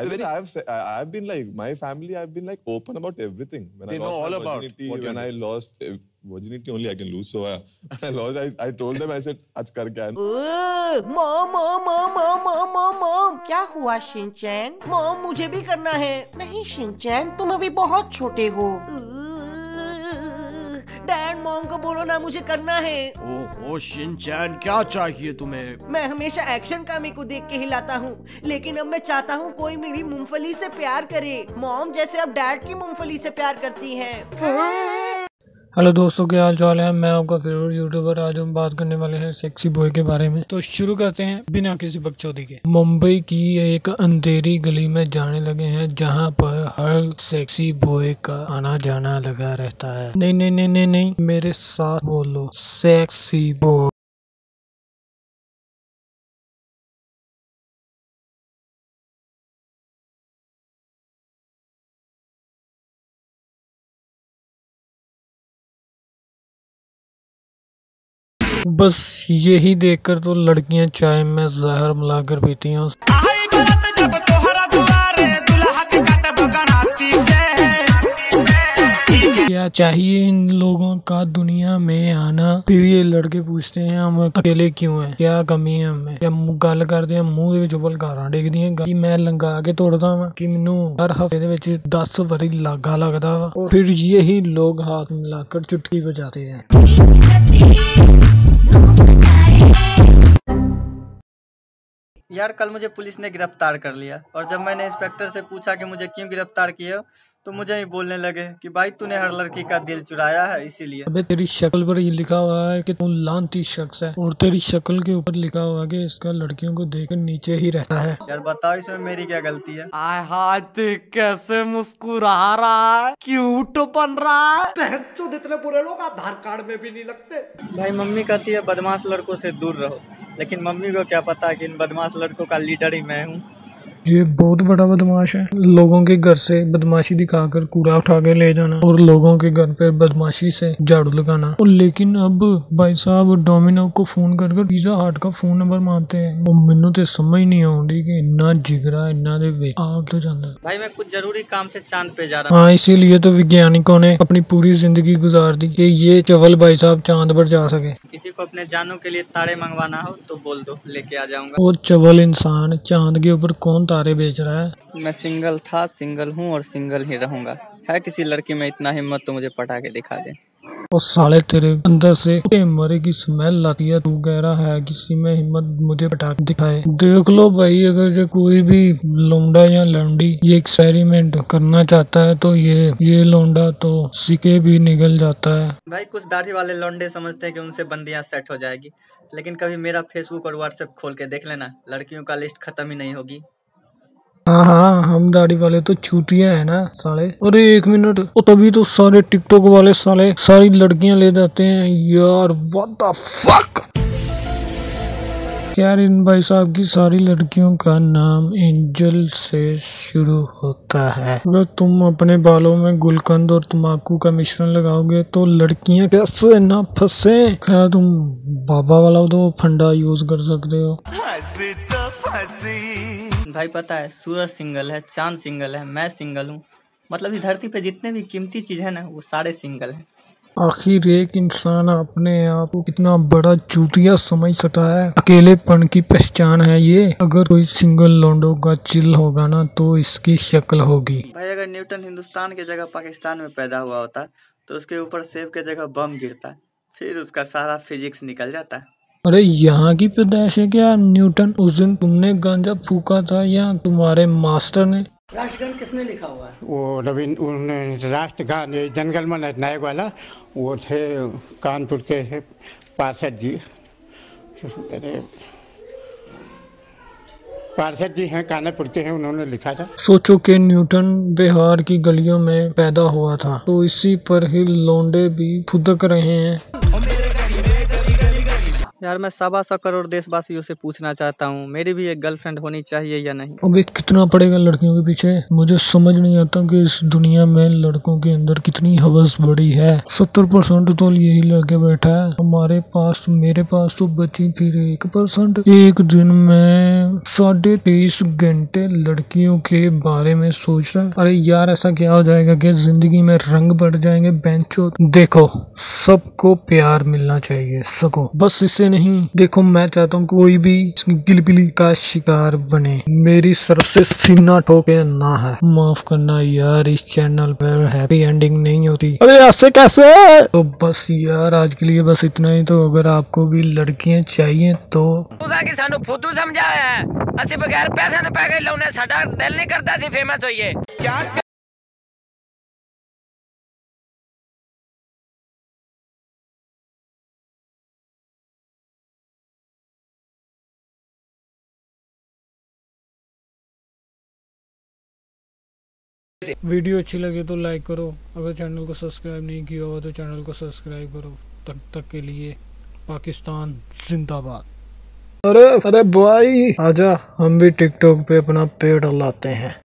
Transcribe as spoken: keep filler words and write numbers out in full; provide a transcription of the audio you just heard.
I so think I've said, I've been like, my family, I've been like open about everything. When they I know all about what When I lost virginity, only I can lose. So uh, I lost, I, I told them, I said, आज कर क्या? Mom, mom, mom, mom, mom, mom. क्या हुआ Shinchan? Mom, मुझे भी करना है. नहीं शिनचैन, तुम अभी बहुत छोटे हो. डैड मॉम को बोलो ना मुझे करना है. ओहो शिनचैन, क्या चाहिए तुम्हें? मैं हमेशा एक्शन कामी को देख के हिलाता हूँ, लेकिन अब मैं चाहता हूँ कोई मेरी मूंगफली से प्यार करे, मॉम जैसे अब डैड की मूंगफली से प्यार करती है. हेलो दोस्तों, क्या हाल चाल है? मैं आपका फेवरेट यूट्यूबर. आज हम बात करने वाले हैं सेक्सी बॉय के बारे में. तो शुरू करते हैं बिना किसी बकचोदी के. मुंबई की एक अंधेरी गली में जाने लगे हैं जहां पर हर सेक्सी बॉय का आना जाना लगा रहता है. नहीं नहीं नहीं नहीं नहीं मेरे साथ बोलो सेक्सी बॉय. बस यही देखकर तो लड़कियां चाय में जहर मिलाकर पीती हैं. क्या चाहिए इन लोगों का दुनिया में आना? फिर ये लड़के पूछते हैं हम अकेले क्यों हैं, क्या कमी है हमें? क्या गल करते हैं मूंह विच बलकारा डिगदियां कि मैं लंगा के तोड़दा वां कि मैनू हर हफ्ते दे विच दस वारी लागा लगदा वा. और फिर यही लोग हाथ मिलाकर चुटकी बजाते हैं. यार कल मुझे पुलिस ने गिरफ्तार कर लिया, और जब मैंने इंस्पेक्टर से पूछा कि मुझे क्यों गिरफ्तार किया तो मुझे ही बोलने लगे कि भाई तूने हर लड़की का दिल चुराया है इसीलिए. अबे तेरी शक्ल पर ये लिखा हुआ है कि तू लांती शख्स है, और तेरी शक्ल के ऊपर लिखा हुआ है कि इसका लड़कियों को देखकर नीचे ही रहता है. यार बताओ इसमें मेरी क्या गलती है? आय हाय देख कैसे मुस्कुरा रहा है, क्यूट बन रहा है. बहनचोद इतने बुरे लोग आधार कार्ड में भी नहीं लगते. भाई मम्मी कहती है बदमाश लड़कों से दूर रहो, लेकिन मम्मी को क्या पता कि इन बदमाश लड़कों का लीडर ही मैं हूँ. ये बहुत बड़ा बदमाश है. लोगों के घर से बदमाशी दिखाकर कूड़ा उठा के ले जाना, और लोगों के घर पे बदमाशी से झाड़ू लगाना. और लेकिन अब भाई साहब डोमिनो को फोन कर कर पिज्जा हट का फोन नंबर मांगते हैं. वो मेनू तो समझ नहीं आती कि इन्ना जिगरा इन्ना दे वे आग तो जाता है. भाई मैं कुछ जरूरी काम से चांद पे जा रहा हूँ. हाँ, इसीलिए तो वैज्ञानिकों ने अपनी पूरी जिंदगी गुजार दी कि ये चवल भाई साहब चांद पर जा सके. किसी को अपने जानों के लिए तारे मंगवाना हो तो बोल दो, लेके आ जाऊंगा. और चवल इंसान चांद के ऊपर कौन तारे बेच रहा है? मैं सिंगल था, सिंगल हूँ और सिंगल ही रहूंगा. है किसी लड़की में इतना हिम्मत तो मुझे पटा के दिखा दे. और साले तेरे अंदर से मरे की स्मेल आती है, तू कह रहा है किसी में हिम्मत मुझे पटा के दिखाए. देख लो भाई, अगर जो कोई भी लोंडा या लंडी ये एक्सपेरिमेंट करना चाहता है तो ये ये लोंडा तो सिके भी निकल जाता है. भाई कुछ दाढ़ी वाले लोंडे समझते हैं कि उनसे बंदियां सेट हो जाएगी, लेकिन कभी मेरा फेसबुक और व्हाट्सएप खोल के देख लेना, लड़कियों का लिस्ट खत्म ही नहीं होगी. हाँ हाँ हम दाढ़ी वाले तो छूतिया है ना साले. अरे एक मिनट, और तभी तो सारे टिकटॉक वाले साले सारी लड़कियां ले जाते हैं यार. व्हाट द फक यार, इन भाई साहब की सारी लड़कियों का नाम एंजल से शुरू होता है. अगर तुम अपने बालों में गुलकंद और तम्बाकू का मिश्रण लगाओगे तो लड़कियां कैसे ना फंसे. क्या तुम बाबा वाला तो फंडा यूज कर सकते हो. फसी तो फसी. भाई पता है सूरज सिंगल है, चांद सिंगल है, मैं सिंगल हूँ. मतलब इस धरती पे जितने भी कीमती चीज है ना वो सारे सिंगल हैं. आखिर एक इंसान अपने आप को कितना बड़ा चूतिया समझ सकता है. अकेलेपन की पहचान है ये. अगर कोई सिंगल लौंडों का चिल होगा ना तो इसकी शक्ल होगी. भाई अगर न्यूटन हिंदुस्तान की जगह पाकिस्तान में पैदा हुआ होता तो उसके ऊपर सेब के जगह बम गिरता, फिर उसका सारा फिजिक्स निकल जाता. अरे यहाँ की पैदाइश है क्या न्यूटन? उस दिन तुमने गांजा फूका था या तुम्हारे मास्टर ने? राष्ट्रगान किसने लिखा हुआ है? वो रविंद्र, उन्होंने राष्ट्रगान ये जनगणमन नायक वाला वो थे कानपुर के पार्षद जी. अरे पार्षद जी हैं कानपुर के हैं, उन्होंने लिखा था. सोचो कि न्यूटन बिहार की गलियों में पैदा हुआ था तो इसी पर ही लोंडे भी फुदक रहे हैं. यार मैं सवा सौ करोड़ देशवासियों से पूछना चाहता हूँ, मेरी भी एक गर्लफ्रेंड होनी चाहिए या नहीं? अबे कितना पड़ेगा लड़कियों के पीछे? मुझे समझ नहीं आता कि इस दुनिया में लड़कों के अंदर कितनी हवस बढ़ी है। सत्तर परसेंट तो यही लड़के बैठा है हमारे पास। मेरे पास तो बची फिर एक परसेंट। एक दिन में साढ़े तेईस घंटे लड़कियों के बारे में सोच रहा है। अरे यार ऐसा क्या हो जाएगा कि जिंदगी में रंग बढ़ जाएंगे? बेंचो देखो, सबको प्यार मिलना चाहिए, सबको, बस इसे नहीं। देखो मैं चाहता हूँ कोई भी गिलगिली का शिकार बने, मेरी तरफ से सीना ठोके ना है। माफ करना यार, इस चैनल पर हैप्पी एंडिंग नहीं होती। अरे ऐसे कैसे? तो बस यार आज के लिए बस इतना ही। तो अगर आपको भी लड़कियां चाहिए तो सानू फुद्दू समझाया है, असि बगैर पैसा ना पैके लाने साडा दिल नहीं करता सी फेमस होइए। वीडियो अच्छी लगे तो लाइक करो, अगर चैनल को सब्सक्राइब नहीं किया हुआ तो चैनल को सब्सक्राइब करो। तब तक के लिए पाकिस्तान जिंदाबाद। अरे अरे भाई आजा, हम भी टिकटॉक पे अपना पेड़ लाते हैं।